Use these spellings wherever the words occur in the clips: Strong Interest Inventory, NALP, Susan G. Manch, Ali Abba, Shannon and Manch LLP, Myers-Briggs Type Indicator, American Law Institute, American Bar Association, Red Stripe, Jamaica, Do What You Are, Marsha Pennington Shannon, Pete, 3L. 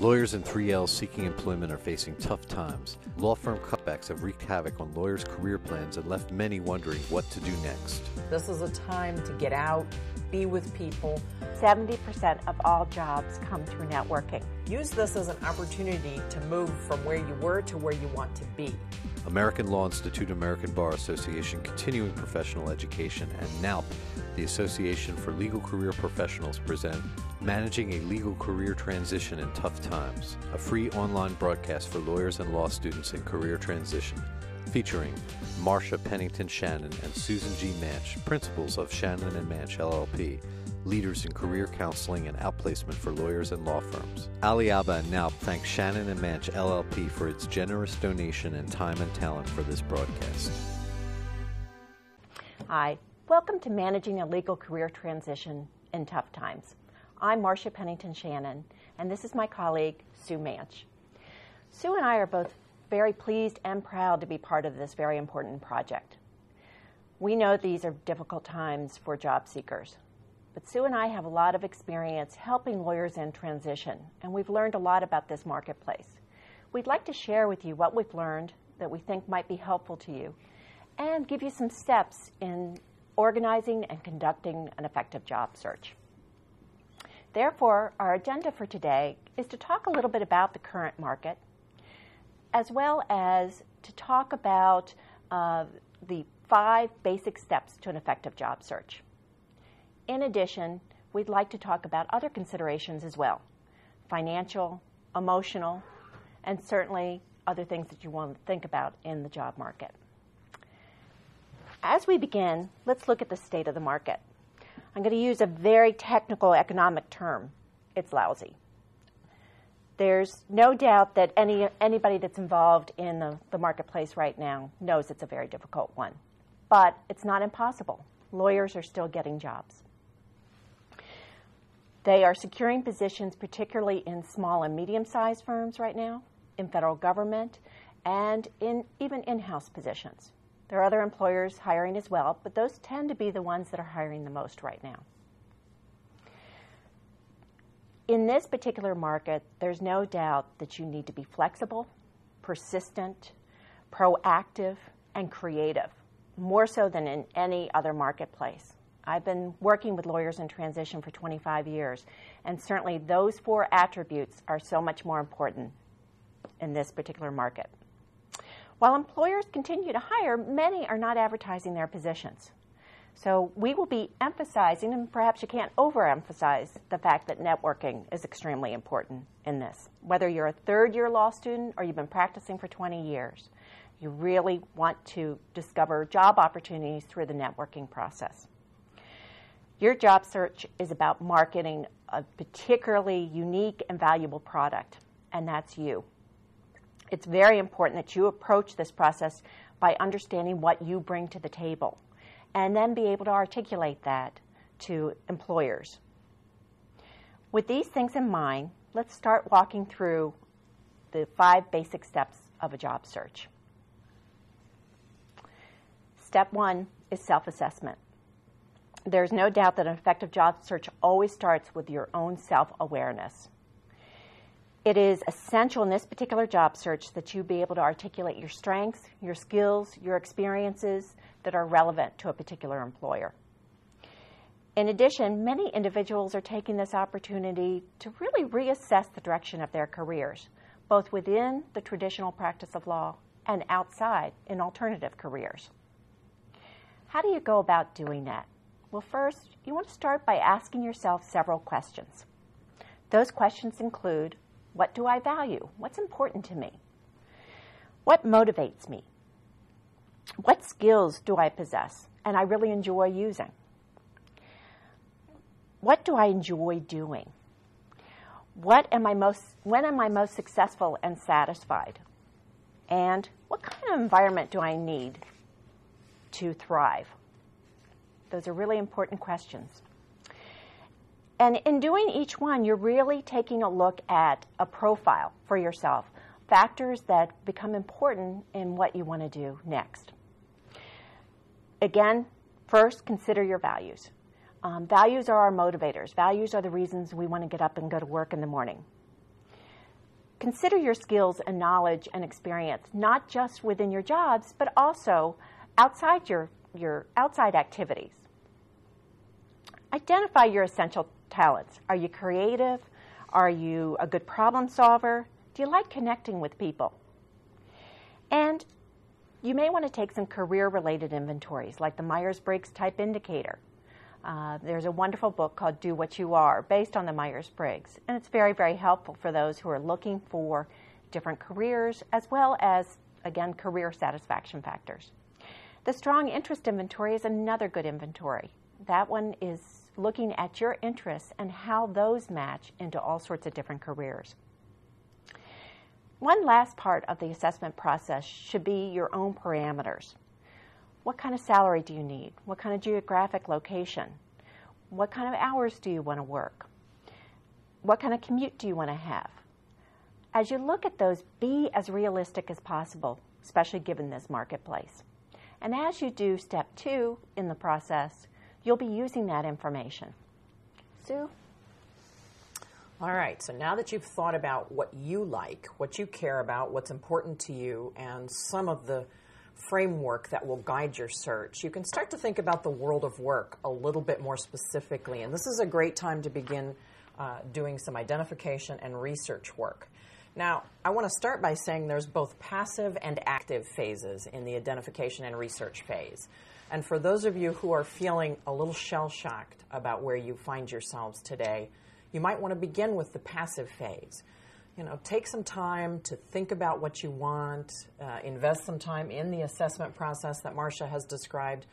Lawyers in 3L seeking employment are facing tough times. Law firm cutbacks have wreaked havoc on lawyers' career plans and left many wondering what to do next. This is a time to get out, be with people. 70% of all jobs come through networking. Use this as an opportunity to move from where you were to where you want to be. American Law Institute, American Bar Association, Continuing Professional Education, and NALP, the Association for Legal Career Professionals, present Managing a Legal Career Transition in Tough Times, a free online broadcast for lawyers and law students in career transition, featuring Marsha Pennington Shannon and Susan G. Manch, principals of Shannon and Manch LLP, leaders in career counseling and outplacement for lawyers and law firms. Ali Abba and NALP thank Shannon and Manch LLP for its generous donation and time and talent for this broadcast. Hi, welcome to Managing a Legal Career Transition in Tough Times. I'm Marsha Pennington Shannon, and this is my colleague, Sue Manch. Sue and I are both very pleased and proud to be part of this very important project. We know these are difficult times for job seekers. But Sue and I have a lot of experience helping lawyers in transition, and we've learned a lot about this marketplace. We'd like to share with you what we've learned that we think might be helpful to you and give you some steps in organizing and conducting an effective job search. Therefore, our agenda for today is to talk a little bit about the current market, as well as to talk about the 5 basic steps to an effective job search. In addition, we'd like to talk about other considerations as well, financial, emotional, and certainly other things that you want to think about in the job market. As we begin, let's look at the state of the market. I'm going to use a very technical economic term. It's lousy. There's no doubt that anybody that's involved in the marketplace right now knows it's a very difficult one, but it's not impossible. Lawyers are still getting jobs. They are securing positions, particularly in small and medium-sized firms right now, in federal government, and in even in-house positions. There are other employers hiring as well, but those tend to be the ones that are hiring the most right now. In this particular market, there's no doubt that you need to be flexible, persistent, proactive, and creative, more so than in any other marketplace. I've been working with lawyers in transition for 25 years, and certainly those 4 attributes are so much more important in this particular market. While employers continue to hire, many are not advertising their positions. So we will be emphasizing, and perhaps you can't overemphasize, the fact that networking is extremely important in this. Whether you're a third-year law student or you've been practicing for 20 years, you really want to discover job opportunities through the networking process. Your job search is about marketing a particularly unique and valuable product, and that's you. It's very important that you approach this process by understanding what you bring to the table and then be able to articulate that to employers. With these things in mind, let's start walking through the 5 basic steps of a job search. Step 1 is self-assessment. There's no doubt that an effective job search always starts with your own self-awareness. It is essential in this particular job search that you be able to articulate your strengths, your skills, your experiences that are relevant to a particular employer. In addition, many individuals are taking this opportunity to really reassess the direction of their careers, both within the traditional practice of law and outside in alternative careers. How do you go about doing that? Well, first, you want to start by asking yourself several questions. Those questions include, what do I value? What's important to me? What motivates me? What skills do I possess and I really enjoy using? What do I enjoy doing? When am I most successful and satisfied? And what kind of environment do I need to thrive? Those are really important questions. And in doing each one, you're really taking a look at a profile for yourself, factors that become important in what you want to do next. Again, first, consider your values. Values are our motivators. Values are the reasons we want to get up and go to work in the morning. consider your skills and knowledge and experience, not just within your jobs, but also outside your outside activities. Identify your essential talents. Are you creative? Are you a good problem solver? Do you like connecting with people? And you may want to take some career-related inventories, like the Myers-Briggs Type Indicator. There's a wonderful book called Do What You Are, based on the Myers-Briggs, and it's very, very helpful for those who are looking for different careers, as well as, again, career satisfaction factors. The Strong Interest Inventory is another good inventory. That one is looking at your interests and how those match into all sorts of different careers. One last part of the assessment process should be your own parameters. What kind of salary do you need? What kind of geographic location? What kind of hours do you want to work? What kind of commute do you want to have? As you look at those, be as realistic as possible, especially given this marketplace. And as you do step 2 in the process, you'll be using that information. Sue? All right, so now that you've thought about what you like, what you care about, what's important to you, and some of the framework that will guide your search, you can start to think about the world of work a little bit more specifically. And this is a great time to begin doing some identification and research work. Now, I want to start by saying there's both passive and active phases in the identification and research phase. And for those of you who are feeling a little shell-shocked about where you find yourselves today, you might want to begin with the passive phase. You know, take some time to think about what you want, invest some time in the assessment process that Marsha has described,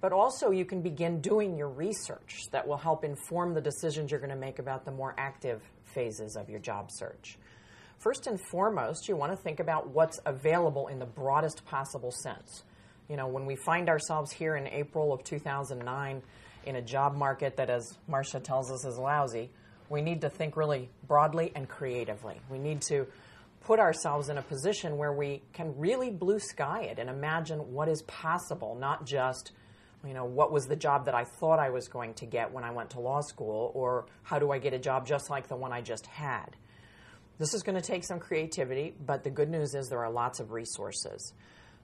but also you can begin doing your research that will help inform the decisions you're going to make about the more active phases of your job search. First and foremost, you want to think about what's available in the broadest possible sense. You know, when we find ourselves here in April of 2009 in a job market that, as Marsha tells us, is lousy, we need to think really broadly and creatively. We need to put ourselves in a position where we can really blue sky it and imagine what is possible, not just, you know, what was the job that I thought I was going to get when I went to law school, or how do I get a job just like the one I just had. This is going to take some creativity, but the good news is there are lots of resources.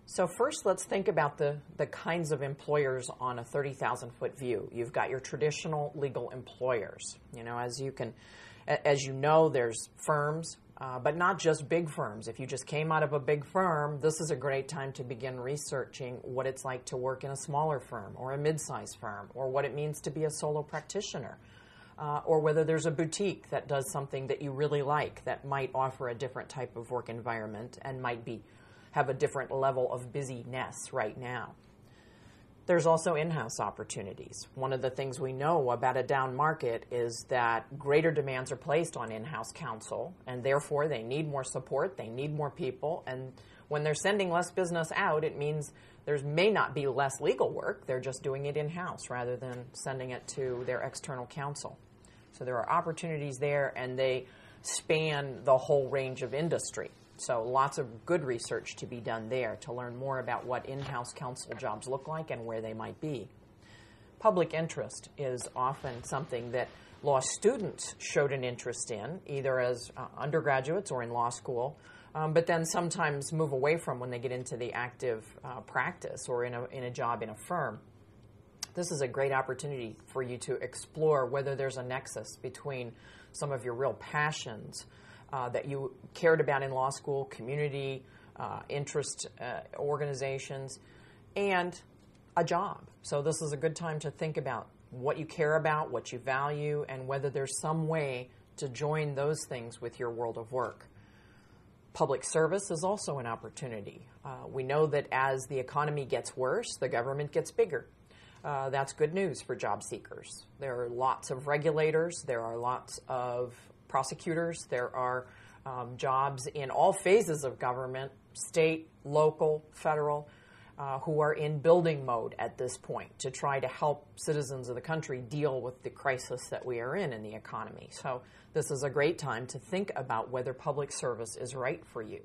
So first, let's think about the kinds of employers on a 30,000-foot view. You've got your traditional legal employers. You know, as you know, there's firms, but not just big firms. If you just came out of a big firm, this is a great time to begin researching what it's like to work in a smaller firm or a mid-sized firm, or what it means to be a solo practitioner, or whether there's a boutique that does something that you really like that might offer a different type of work environment and might be have a different level of busyness right now. There's also in-house opportunities. One of the things we know about a down market is that greater demands are placed on in-house counsel, and therefore they need more support, they need more people, and when they're sending less business out, it means there may not be less legal work, they're just doing it in-house rather than sending it to their external counsel. So there are opportunities there, and they span the whole range of industry. So lots of good research to be done there to learn more about what in-house counsel jobs look like and where they might be. Public interest is often something that law students showed an interest in, either as undergraduates or in law school, but then sometimes move away from when they get into the active practice or in a job in a firm. This is a great opportunity for you to explore whether there's a nexus between some of your real passions that you cared about in law school, community, interest organizations, and a job. So this is a good time to think about what you care about, what you value, and whether there's some way to join those things with your world of work. Public service is also an opportunity. We know that as the economy gets worse, the government gets bigger. That's good news for job seekers. There are lots of regulators. There are lots of prosecutors. There are jobs in all phases of government, state, local, federal, who are in building mode at this point to try to help citizens of the country deal with the crisis that we are in the economy. So this is a great time to think about whether public service is right for you.